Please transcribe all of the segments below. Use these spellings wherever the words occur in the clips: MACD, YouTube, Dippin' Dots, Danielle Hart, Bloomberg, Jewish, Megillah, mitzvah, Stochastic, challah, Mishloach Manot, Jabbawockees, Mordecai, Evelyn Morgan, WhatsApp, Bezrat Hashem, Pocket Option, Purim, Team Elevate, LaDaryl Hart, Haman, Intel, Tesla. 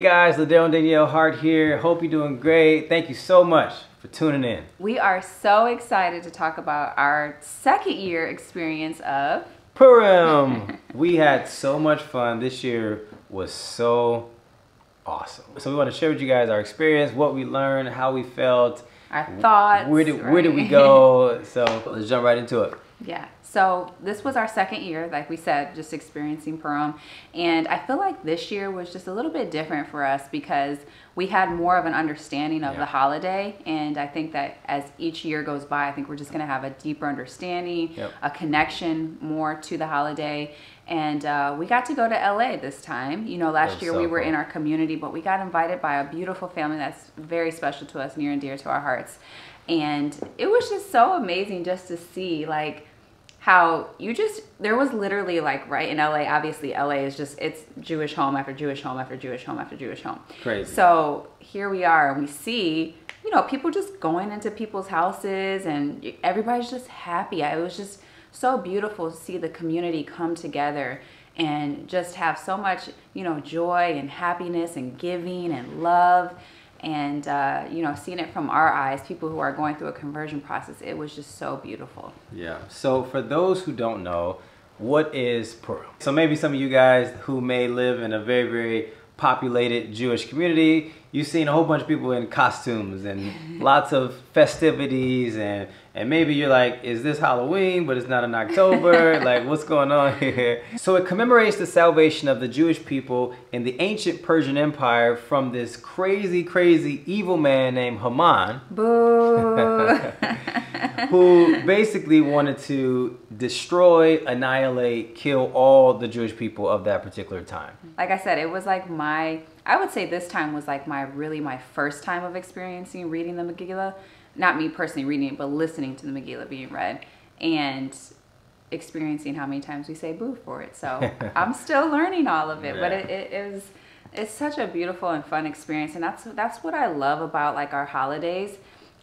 Hey guys, LaDaryl and Danielle Hart here. Hope you're doing great. Thank you so much for tuning in. We are so excited to talk about our second year experience of Purim. We had so much fun. This year was so awesome. So we want to share with you guys our experience, what we learned, how we felt, our thoughts. Where did we go? So let's jump right into it. Yeah, so this was our second year, like we said, just experiencing Purim, and I feel like this year was just a little bit different for us because we had more of an understanding of the holiday, and I think that as each year goes by, I think we're just going to have a deeper understanding, a connection more to the holiday, and we got to go to LA this time. You know, last year we were in our community, but we got invited by a beautiful family that's very special to us, near and dear to our hearts. And it was just so amazing just to see like how you just, there was literally like right in LA, obviously LA is just, it's Jewish home after Jewish home after Jewish home after Jewish home. Crazy. So here we are and we see, you know, people just going into people's houses and everybody's just happy. It was just so beautiful to see the community come together and just have so much, you know, joy and happiness and giving and love. And, you know, seeing it from our eyes, people who are going through a conversion process, it was just so beautiful. Yeah. So for those who don't know, what is Purim? So maybe some of you guys who may live in a very, very populated Jewish community, you've seen a whole bunch of people in costumes and lots of festivities, and maybe you're like, is this Halloween? But it's not in October. Like, what's going on here? So it commemorates the salvation of the Jewish people in the ancient Persian Empire from this crazy, crazy evil man named Haman. Boo! Who basically wanted to destroy, annihilate, kill all the Jewish people of that particular time. Like I said, it was like my, I would say this time was like my first time of experiencing reading the Megillah. Not me personally reading it, but listening to the Megillah being read and experiencing how many times we say boo for it. So I'm still learning all of it, but it's such a beautiful and fun experience. And that's what I love about like our holidays.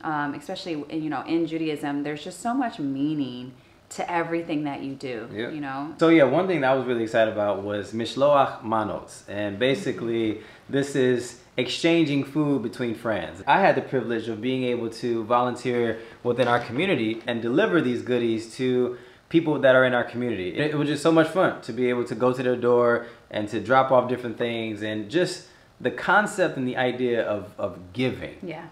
Especially, you know, in Judaism, there's just so much meaning to everything that you do, you know? So yeah, one thing that I was really excited about was Mishloach Manot. And basically, this is exchanging food between friends. I had the privilege of being able to volunteer within our community and deliver these goodies to people that are in our community. It was just so much fun to be able to go to their door and to drop off different things, and just the concept and the idea of giving. Yeah.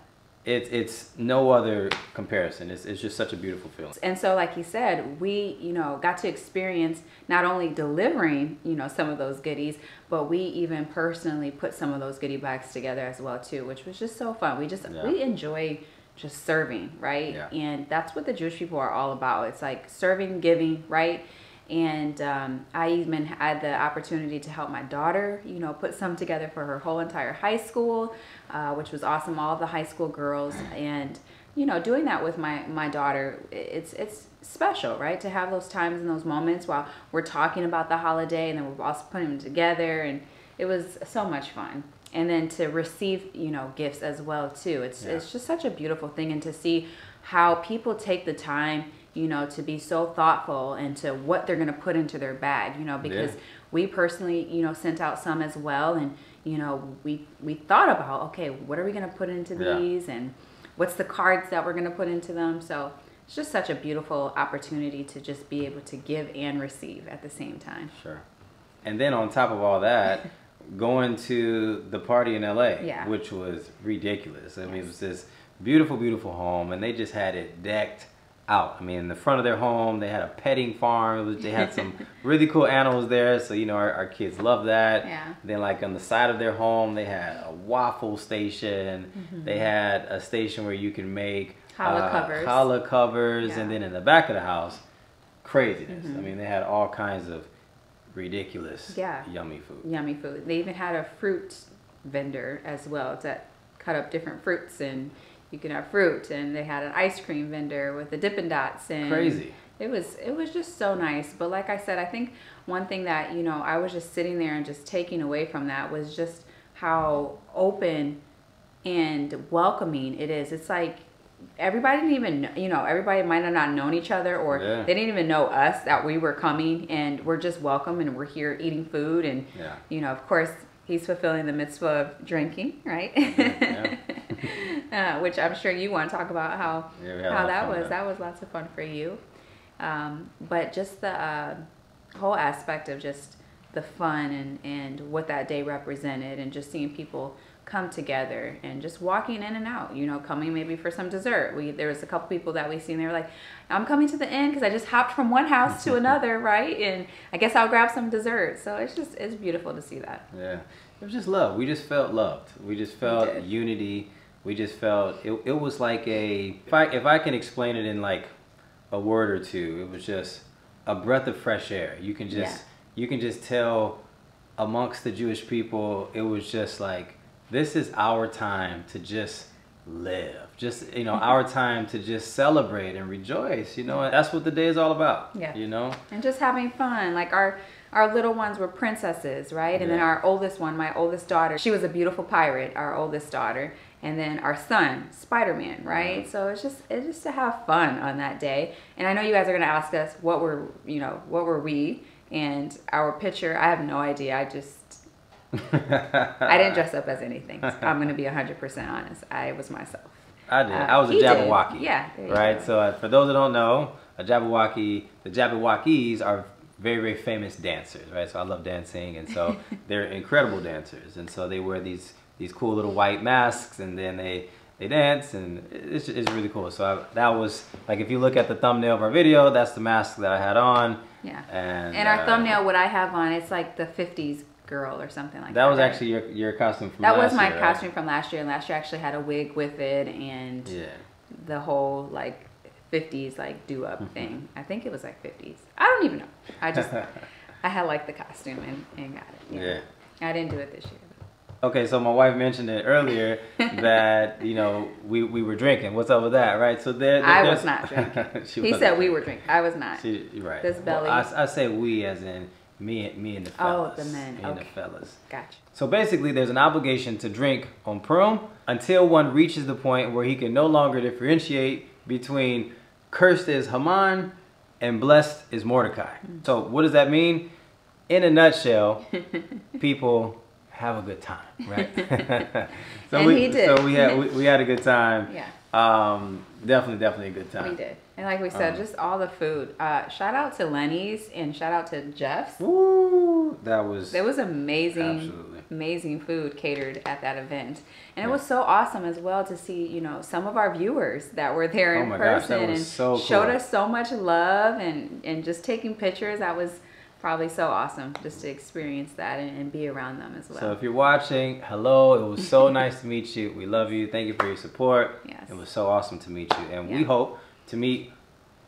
It's no other comparison. It's just such a beautiful feeling. And so like he said, we, you know, got to experience not only delivering, you know, some of those goodies, but we even personally put some of those goodie bags together as well too, which was just so fun. We just, we enjoy just serving, right? Yeah. And that's what the Jewish people are all about. It's like serving, giving, right? And I even had the opportunity to help my daughter, you know, put some together for her whole entire high school, which was awesome, all of the high school girls. And, you know, doing that with my daughter, it's special, right? To have those times and those moments while we're talking about the holiday, and then we're also putting them together, and it was so much fun. And then to receive, you know, gifts as well too. It's just such a beautiful thing, and to see how people take the time, you know, to be so thoughtful into what they're gonna put into their bag, you know, because we personally, you know, sent out some as well, and, you know, we thought about, okay, what are we gonna put into these, and what's the cards that we're gonna put into them? So it's just such a beautiful opportunity to just be able to give and receive at the same time. Sure. And then on top of all that, going to the party in LA, which was ridiculous. I mean, it was this beautiful, beautiful home, and they just had it decked out. I mean, in the front of their home, they had a petting farm. They had some really cool animals there, so, you know, our kids love that. Yeah. Then, like, on the side of their home, they had a waffle station. They had a station where you can make challah covers. And then in the back of the house, craziness. I mean, they had all kinds of ridiculous, yummy food. Yummy food. They even had a fruit vendor as well that cut up different fruits, and you can have fruit, and they had an ice cream vendor with the Dippin' Dots, and crazy. It was just so nice. But like I said, I think one thing that, you know, I was just sitting there and just taking away from that was just how open and welcoming it is. It's like everybody didn't even, you know, everybody might have not known each other, or they didn't even know us, that we were coming, and we're just welcome, and we're here eating food, and you know, of course, He's fulfilling the mitzvah of drinking, right? Yeah. Which I'm sure you want to talk about how that was. That was lots of fun for you. But just the whole aspect of just the fun and what that day represented, and just seeing people come together and just walking in and out, you know, coming maybe for some dessert. There was a couple people that we seen, they were like, I'm coming to the inn because I just hopped from one house to another, right? And I guess I'll grab some dessert. So it's beautiful to see that. Yeah, it was just love. We just felt loved. We just felt unity. We just felt, it was like a, if I can explain it in like a word or two, it was just a breath of fresh air. You can just, you can just tell amongst the Jewish people, it was just like, this is our time to just live. Just, you know, our time to just celebrate and rejoice, you know, and that's what the day is all about. Yeah. You know? And just having fun. Like our little ones were princesses, right? And then our oldest one, my oldest daughter, she was a beautiful pirate, our oldest daughter. And then our son, Spider-Man, right? So it's just to have fun on that day. And I know you guys are gonna ask us what were we? And our picture, I have no idea. I didn't dress up as anything. So I'm going to be 100% honest. I was myself. I did. I was a Jabberwocky. Yeah. Right? So for those that don't know, a Jabberwocky, the Jabbawockees are very, very famous dancers, right? So I love dancing. And so they're incredible dancers. And so they wear these cool little white masks, and then they dance, and it's really cool. So that was, like, if you look at the thumbnail of our video, that's the mask that I had on. Yeah. And our thumbnail, what I have on, it's like the 50s girl or something like that. That was actually your costume from last year. That was my costume from last year, and last year I actually had a wig with it, and the whole like 50s like do up thing. I think it was like 50s. I don't even know. I just I had like the costume and got it. Yeah. I didn't do it this year. Okay, so my wife mentioned it earlier that, you know, we were drinking. What's up with that, right? So I was not drinking. He said we were drinking. I was not. Right. This belly. Well, I say we as in me and the fellas. Oh, the men. Me and the fellas. Gotcha. So basically, there's an obligation to drink on Purim until one reaches the point where he can no longer differentiate between cursed is Haman and blessed is Mordecai. So what does that mean? In a nutshell, people have a good time, right? He did. So we had a good time. Yeah. Definitely a good time. We did. And like we said, just all the food. Shout out to Lenny's and shout out to Jeff's. Woo! That was amazing. Absolutely. Amazing food catered at that event. And it was so awesome as well to see, you know, some of our viewers that were there in person, that was so cool. Showed us so much love and just taking pictures. That was probably so awesome just to experience that and be around them as well. So if you're watching, hello, it was so nice to meet you. We love you. Thank you for your support. Yes. It was so awesome to meet you. And we hope to meet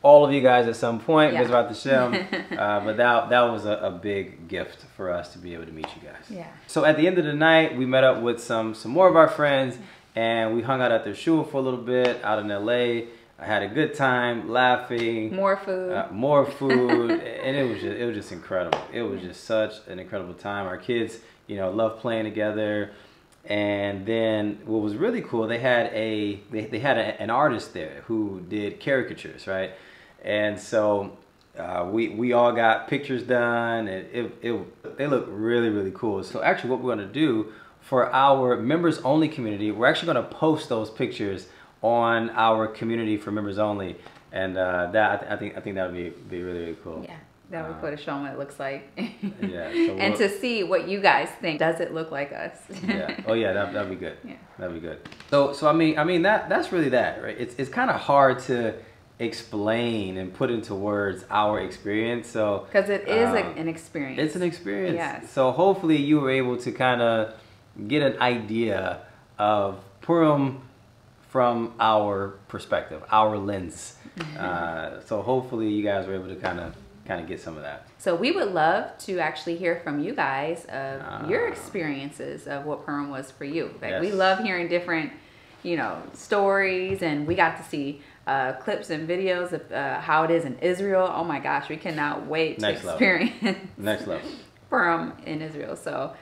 all of you guys at some point. Bezrat Hashem. But that was a big gift for us to be able to meet you guys. Yeah. So at the end of the night, we met up with some more of our friends, and we hung out at their shul for a little bit out in LA. I had a good time laughing. More food. And it was just incredible. It was just such an incredible time. Our kids, you know, love playing together. And then what was really cool, they had an artist there who did caricatures, right? And so we all got pictures done, and they look really, really cool. So actually what we're going to do for our members only community, we're actually going to post those pictures on our community for members only, and I think that would be really, really cool. Yeah, that would be cool to show them what it looks like. Yeah, so and to see what you guys think. Does it look like us? Yeah. Oh yeah, that'd be good. Yeah, that'd be good. So I mean that's really that, right? It's kind of hard to explain and put into words our experience. So because it is an experience. It's an experience. Yes. So hopefully you were able to kind of get an idea of Purim from our perspective, our lens. So hopefully you guys were able to kind of get some of that. So we would love to actually hear from you guys of your experiences of what Purim was for you. Like, we love hearing different, you know, stories, and we got to see clips and videos of how it is in Israel. Oh my gosh, we cannot wait to experience next level Purim in Israel. So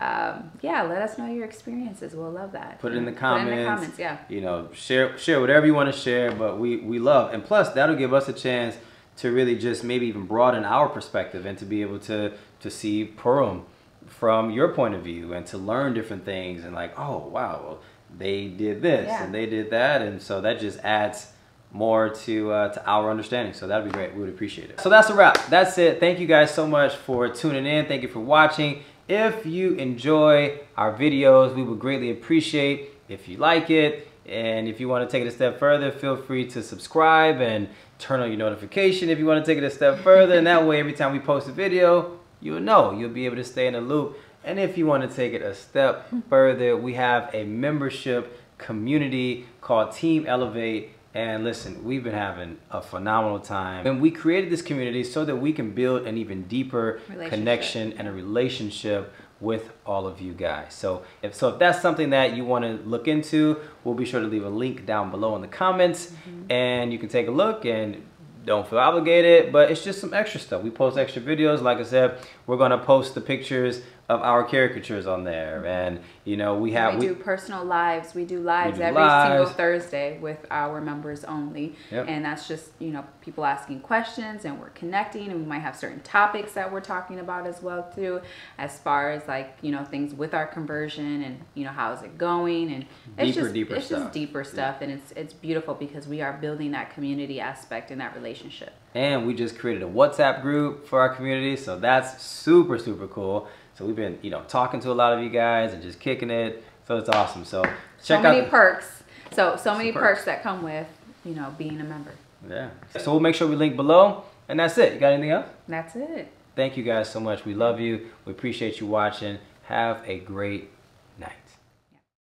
yeah, let us know your experiences. We'll love that. Put it in the comments. Yeah. You know, share whatever you want to share, but we love. And plus, that'll give us a chance to really just maybe even broaden our perspective and to be able to see Purim from your point of view and to learn different things and like, oh, wow, they did this and they did that. And so that just adds more to our understanding. So that'd be great. We would appreciate it. So that's a wrap. That's it. Thank you guys so much for tuning in. Thank you for watching. If you enjoy our videos, we would greatly appreciate if you like it. And if you want to take it a step further, feel free to subscribe and turn on your notification if you want to take it a step further. And that way, every time we post a video, you'll know. You'll be able to stay in the loop. And if you want to take it a step further, we have a membership community called Team Elevate. And listen, we've been having a phenomenal time. And we created this community so that we can build an even deeper connection and a relationship with all of you guys. So if that's something that you want to look into, we'll be sure to leave a link down below in the comments. And you can take a look and don't feel obligated, but it's just some extra stuff. We post extra videos. Like I said, we're going to post the pictures of our caricatures on there. And, you know, we do personal lives. We do lives every single Thursday with our members only. Yep. And that's just, you know, people asking questions and we're connecting, and we might have certain topics that we're talking about as well too, as far as like, you know, things with our conversion and, you know, how's it going? And it's just deeper stuff. Yeah. And it's beautiful because we are building that community aspect in that relationship. And we just created a WhatsApp group for our community. So that's super, super cool. So we've been, you know, talking to a lot of you guys and just kicking it. So it's awesome. So check out. So many perks. So many perks that come with, you know, being a member. Yeah. So we'll make sure we link below. And that's it. You got anything else? That's it. Thank you guys so much. We love you. We appreciate you watching. Have a great day.